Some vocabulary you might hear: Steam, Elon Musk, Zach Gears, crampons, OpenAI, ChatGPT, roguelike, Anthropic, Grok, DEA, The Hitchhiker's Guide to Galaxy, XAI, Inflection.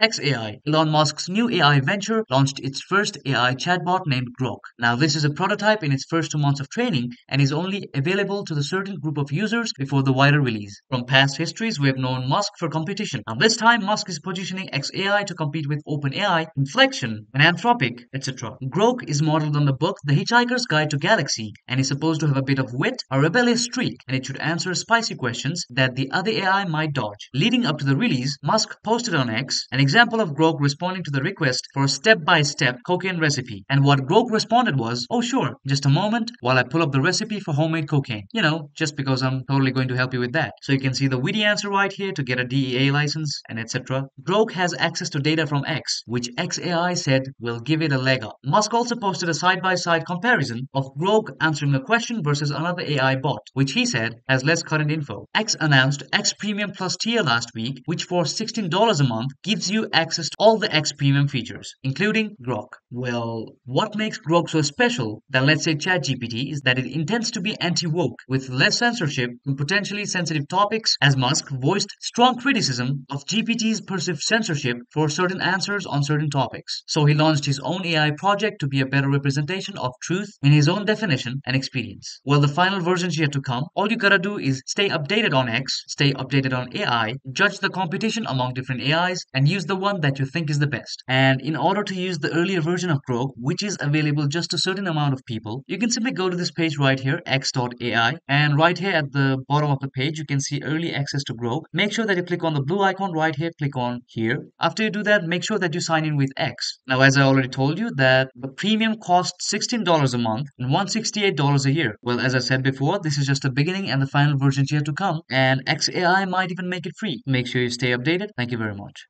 XAI, Elon Musk's new AI venture, launched its first AI chatbot named Grok. Now, this is a prototype in its first 2 months of training and is only available to the certain group of users before the wider release. From past histories, we have known Musk for competition. Now, this time, Musk is positioning XAI to compete with OpenAI, Inflection, and Anthropic, etc. Grok is modeled on the book The Hitchhiker's Guide to Galaxy and is supposed to have a bit of wit, a rebellious streak, and it should answer spicy questions that the other AI might dodge. Leading up to the release, Musk posted on X an example of Grok responding to the request for a step-by-step cocaine recipe. And what Grok responded was, "Oh sure, just a moment while I pull up the recipe for homemade cocaine. You know, just because I'm totally going to help you with that." So you can see the witty answer right here to get a DEA license and etc. Grok has access to data from X, which XAI said will give it a leg up. Musk also posted a side-by-side comparison of Grok answering a question versus another AI bot, which he said has less current info. X announced X Premium Plus tier last week, which for $16 a month gives you access to all the X Premium features, including Grok. Well, what makes Grok so special than, let's say, ChatGPT is that it intends to be anti-woke, with less censorship in potentially sensitive topics, as Musk voiced strong criticism of GPT's perceived censorship for certain answers on certain topics. So he launched his own AI project to be a better representation of truth in his own definition and experience. Well, the final version's yet to come. All you gotta do is stay updated on X, stay updated on AI, judge the competition among different AIs, and use the one that you think is the best. And in order to use the earlier version of Grok, which is available just to a certain amount of people, you can simply go to this page right here, x.ai, and right here at the bottom of the page you can see early access to Grok. Make sure that you click on the blue icon right here, click on here. After you do that, make sure that you sign in with X. Now, as I already told you, that the premium costs $16 a month and $168 a year. Well, as I said before, this is just the beginning and the final version is yet to come, and XAI might even make it free. Make sure you stay updated. Thank you very much.